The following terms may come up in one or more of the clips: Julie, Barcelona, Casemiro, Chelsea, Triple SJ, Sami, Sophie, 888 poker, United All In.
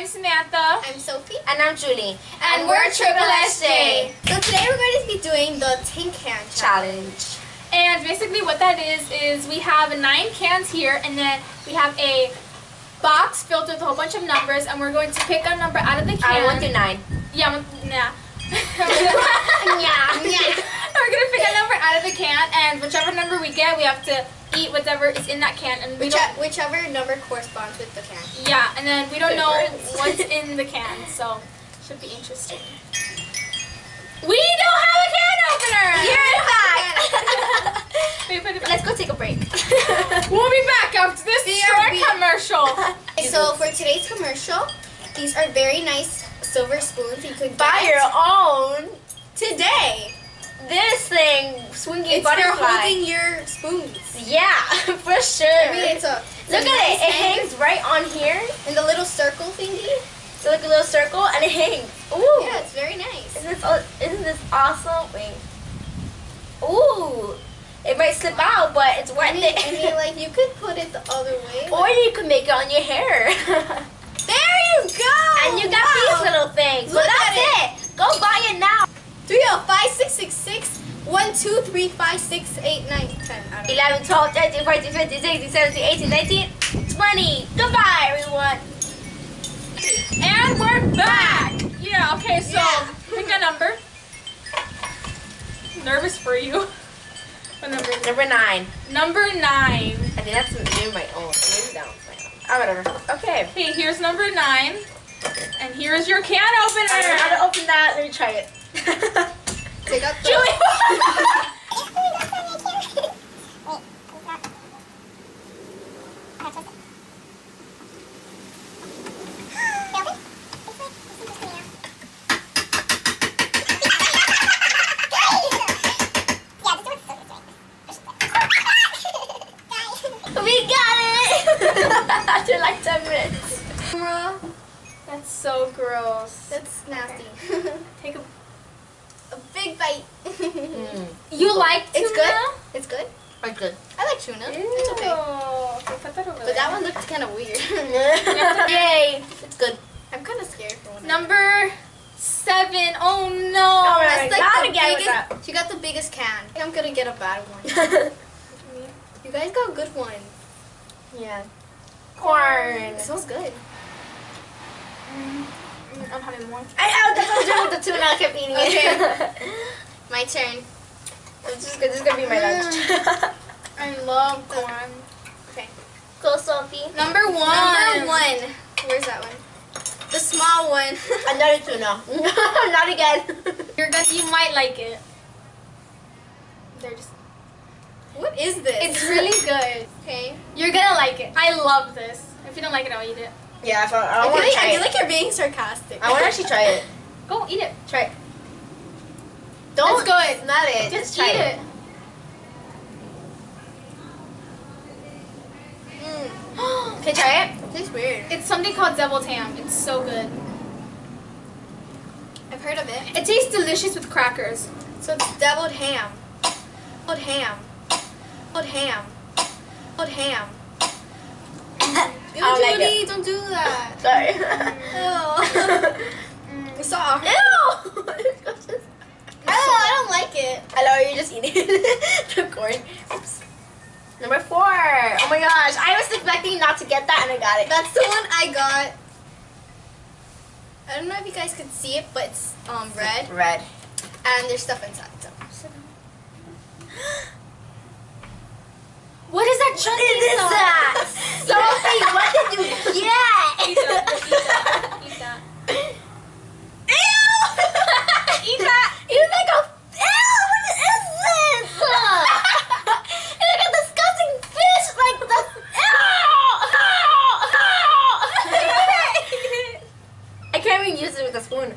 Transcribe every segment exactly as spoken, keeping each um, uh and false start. I'm Samantha. I'm Sophie. And I'm Julie. And, and we're, we're Triple S J. So today we're going to be doing the tin can challenge. challenge. And basically what that is, is we have nine cans here, and then we have a box filled with a whole bunch of numbers, and we're going to pick a number out of the can. I want to nine. Yeah, yeah. yeah, yeah. We're going to pick a number out of the can, and whichever number we get, we have to eat whatever is in that can. And we Which don't, whichever number corresponds with the can. Yeah, and then we don't know what's in the can, so it should be interesting. We don't have a can opener! You're back! Wait, wait, wait. Let's go take a break. We'll be back after this short commercial. So for today's commercial, these are very nice silver spoons. You could buy your own today. This thing, swinging butterfly. It's for holding your spoons. Yeah, for sure. I mean, it's a, it's Look at nice it. It hangs right on here. And the little circle thingy. It's like a little circle, and it hangs. Ooh. Yeah, it's very nice. Isn't this, isn't this awesome? Wait. Ooh. It might slip wow. out, but it's worth I mean, it. I mean, like, you could put it the other way. Or you could make it on your hair. There you go. And you got wow. these little things. Look but that's it. it. Go buy it now. three oh five, six six six, one two three five six eight nine ten, eleven, twelve, thirteen, fourteen, fifteen, sixteen, seventeen, eighteen, nineteen, twenty. Goodbye, everyone. And we're back. Yeah, okay, so yeah. pick a number. Nervous for you. What number? Number nine. Number nine. I think that's maybe my own. Maybe that one's my own. Oh, whatever. Okay. Hey, here's number nine. And here's your can opener. I don't know how to open that. Let me try it. Take out the Julie. We got it after like ten minutes. That's so gross. That's nasty. Take a A big bite. mm. You like tuna? It's good. It's good. It's good. I like tuna. Ew. It's okay. okay put that over but there. that one looked kind of weird. Yay! It's good. I'm kind of scared for one. Number seven. Oh no! Oh, right. That's like the biggest. She got the biggest can. I think I'm gonna get a bad one. You guys got a good one. Yeah. Corn. It smells good. Mm. I'm having more. I know, that's what I'm doing with the tuna. I kept eating it. Okay. My turn. This is, this is going to be my lunch. I love corn. Okay. Go, Sophie. Number one. Number one. Where's that one? The small one. Another tuna. Not again. You're gonna, you might like it. They're just... What is this? It's really good. Okay. You're going to like it. I love this. If you don't like it, I'll eat it. Yeah, if I, I, I want to try I feel it. like you're being sarcastic. I want to actually try it. Go eat it. Try it. Don't go. It's not it. Just, Just try eat it. it. Mm. Can you try it? It tastes weird. It's something called devil tam. It's so good. I've heard of it. It tastes delicious with crackers. So it's deviled ham. Deviled ham. Deviled ham. Deviled ham. Ew, Julie, like it. Don't do that. Sorry. Ew. It's soft. Ew! No, I don't like it. I know, you're just eating the corn. Oops. Number four. Oh my gosh. I was expecting not to get that and I got it. That's the one I got. I don't know if you guys can see it, but it's um red. It's red. And there's stuff inside. So. What is that chunky What is sauce? that? Sophie, what did you get? Eat that. Eat that. Ew! Eat that. You think of... Ew! What is this? You look at disgusting fish like this. Ew! Ew! I can't even use it with a spoon.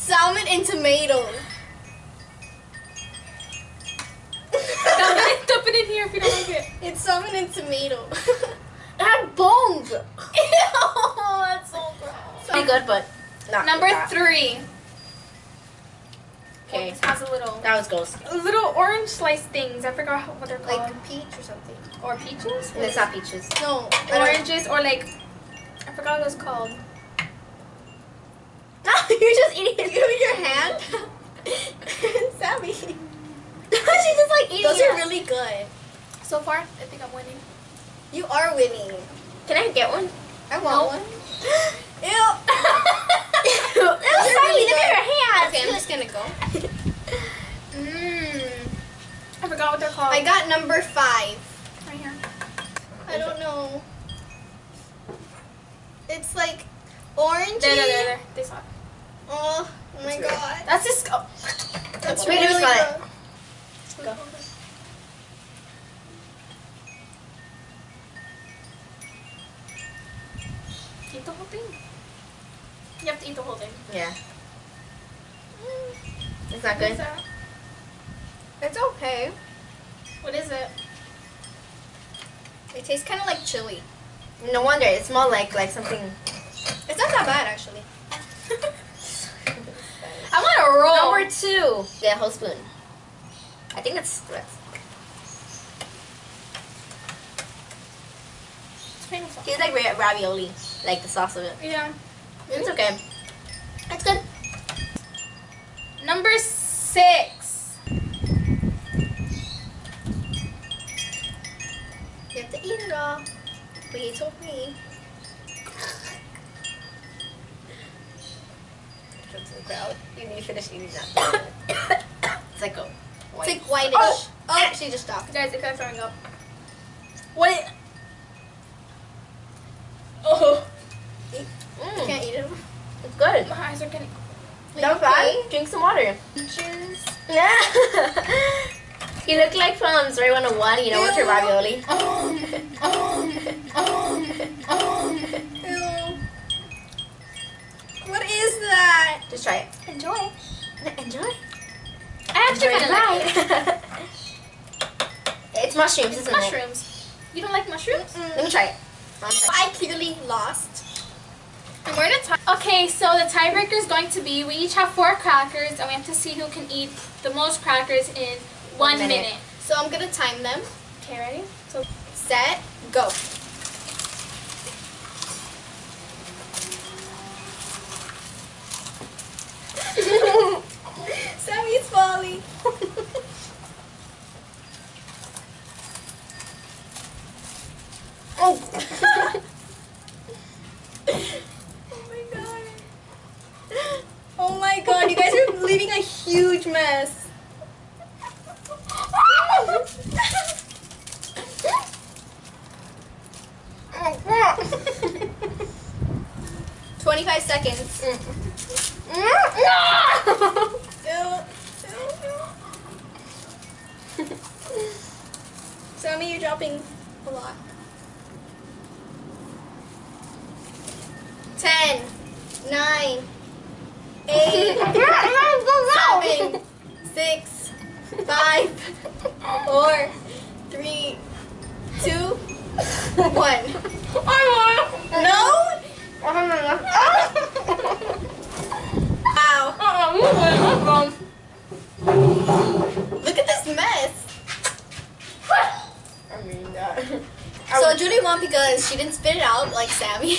Salmon and tomato. Dump it in here if you don't like it. It's salmon and tomato. It had bones. Ew, that's so gross. Pretty good, but not. Number three. Okay. Okay. It has a little. That was ghost. Little orange slice things. I forgot what they're called. Like peach or something. Or peaches? No, it's not peaches. No. Oranges or like. I forgot what it was called. No, you're just eating it with your hand. Sammy. She's just like eating. Those it. Are really good. So far, I think I'm winning. You are winning. Can I get one? I want no. one. Ew. Ew. That was funny. Look at her hands. Okay, I'm just gonna go. Mmm. I forgot what they're called. I got number five. Right here. I Where's don't it? know. It's like orangey. There, there, there, there. They saw it. Oh, oh my That's god. Weird. That's just. Oh. That's really good. Really go. Eat the whole thing. You have to eat the whole thing. Yeah. Mm. Is that good? Is that? It's okay. What is it? It tastes kind of like chili. No wonder. It smells like like something. It's not that bad actually. I want a roll. Number two. Yeah, whole spoon. I think that's. that's It's like ravioli, like the sauce of it. Yeah. It's okay. It's good. Number six. You have to eat it all. But you told me. Jumps in the crowd. You need to finish eating that. It's like a white. It's like whitish. Oh, oh she just stopped. Guys, it kind of throwing up. What? Oh, mm. You can't eat it. It's good. My eyes are getting. Don't okay. Drink some water. Cheers. Yeah. You look like from three one oh one. You know what's your ravioli? Um, um, um, um. Ew. What is that? Just try it. Enjoy. Enjoy. I actually kind of like it. It's mushrooms, it's isn't mushrooms. it? Mushrooms. You don't like mushrooms? Mm-mm. Let me try it. I clearly lost. And we're gonna tie. Okay, so the tiebreaker is going to be we each have four crackers, and we have to see who can eat the most crackers in one, one minute. minute. So I'm gonna time them. Okay, ready? So set, go. Sammy's falling. Oh. Leaving a huge mess. Twenty-five seconds. Sammy, you're dropping a lot. Ten, nine, eight. Six, five, four, three, two, one. I won. No? I don't know. Wow. Uh-uh, we Look at this mess. I mean that. So Julie won because she didn't spit it out like Sammy.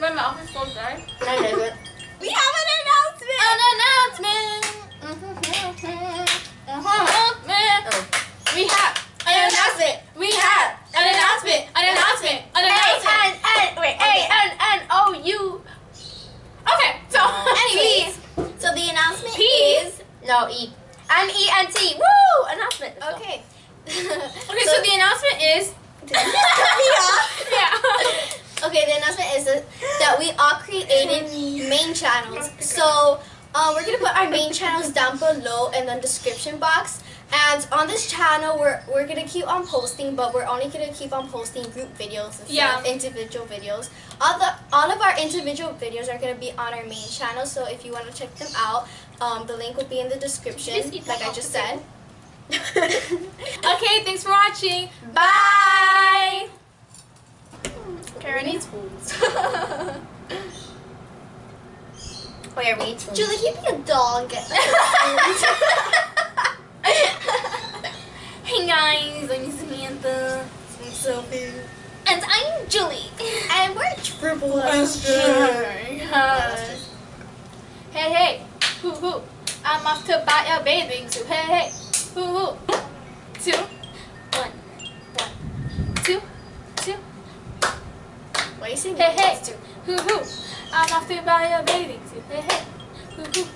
My mouth is so dry. I know it. We have an announcement! An announcement! Oh. We have an announcement! We have an announcement! An announcement! An announcement! A N N wait, A N N O U. Okay, so anyways. So the announcement is no E. I'm E N T. Woo! Announcement. Okay. Okay, so the announcement is yeah. Okay, the announcement is that we all created main channels. So um, we're gonna put our main channels down below in the description box. And on this channel, we're we're gonna keep on posting, but we're only gonna keep on posting group videos instead yeah. of individual videos. All the all of our individual videos are gonna be on our main channel. So if you wanna check them out, um, the link will be in the description, like I just said. Okay, thanks for watching. Bye. Karen needs spoons. for your meeting. Julie, you be a dog. Hey guys, I'm Samantha. I'm Sophie. And I'm Julie. And we're Triple S J. Hi. Hey, hey. Hoo, hoo. I'm off to buy a bathing suit. Hey, hey. Hoo, hoo. Two. One. One. Two. Two. Why are you saying hey, hey. Two? Hoo, hoo. I'm off to buy a bathing suit. Hey, hey. Hoo, hoo.